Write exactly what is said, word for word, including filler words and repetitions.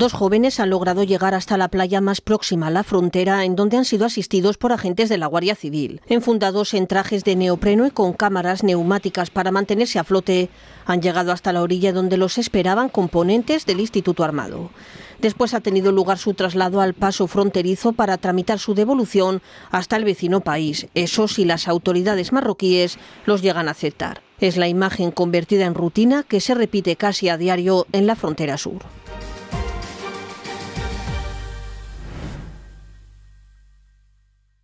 Dos jóvenes han logrado llegar hasta la playa más próxima a la frontera, en donde han sido asistidos por agentes de la Guardia Civil. Enfundados en trajes de neopreno y con cámaras neumáticas para mantenerse a flote, han llegado hasta la orilla donde los esperaban componentes del Instituto Armado. Después ha tenido lugar su traslado al paso fronterizo para tramitar su devolución hasta el vecino país, eso si las autoridades marroquíes los llegan a aceptar. Es la imagen convertida en rutina que se repite casi a diario en la frontera sur.